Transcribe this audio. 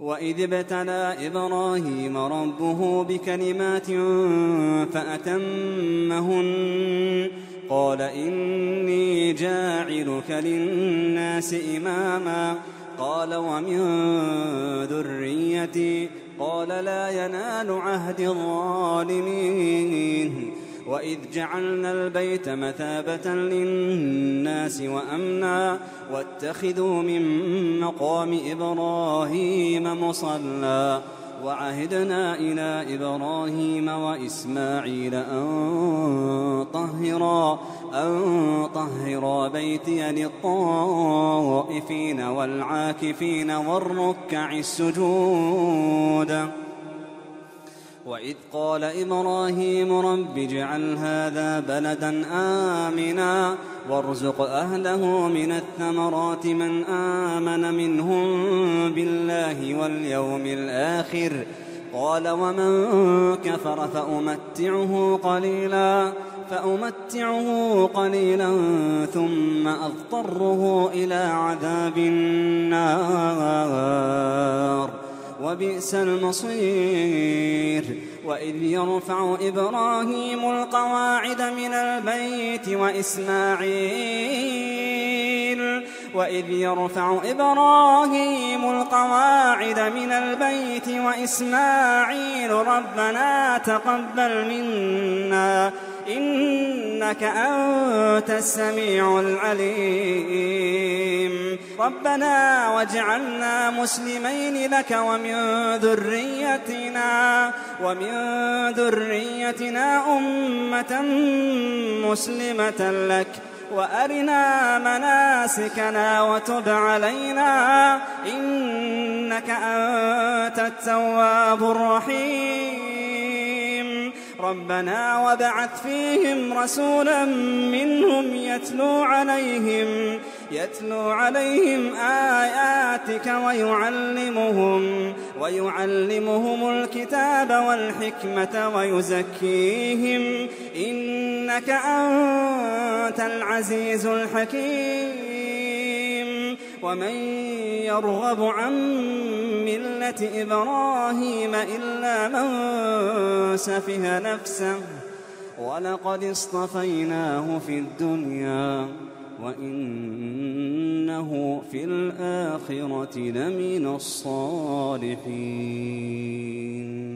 وإذ ابتلى إبراهيم ربه بكلمات فأتمهن قال إني جاعلك للناس إماما قال ومن ذريتي قال لا ينال عهد الظالمين وإذ جعلنا البيت مثابة للناس وأمنا واتخذوا من مقام إبراهيم مصلى وعهدنا إلى إبراهيم وإسماعيل أن طهرا بيتي للطائفين والعاكفين والركع السجود وإذ قال إبراهيم رب اجعل هذا بلدا آمنا وارزق أهله من الثمرات من آمن منهم بالله واليوم الآخر قال ومن كفر فأمتعه قليلا ثم أضطره إلى عذاب النار وبئس المصير وإذ يرفع إبراهيم القواعد من البيت وإسماعيل ربنا تقبل منا إنك أنت السميع العليم ربنا واجعلنا مسلمين لك ومن ذريتنا أمة مسلمة لك وأرنا مناسكنا وتب علينا إنك أنت التواب الرحيم ربنا وابعث فيهم رسولا منهم يتلو عليهم آياتك ويعلمهم الكتاب والحكمة ويزكيهم إنك أنت العزيز الحكيم ومن يرغب عن ملة إبراهيم إلا من سفه نفسه ولقد اصطفيناه في الدنيا وإنه في الآخرة لمن الصالحين.